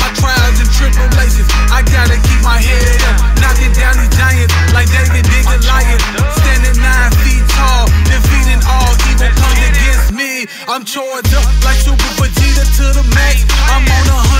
my trials and tribulations. I gotta keep my head up, knocking down these giants like David Diggs and Lion. Standing 9 feet tall, defeating all evil comes against me. I'm charged up like Super Vegeta to the max. I'm on 100.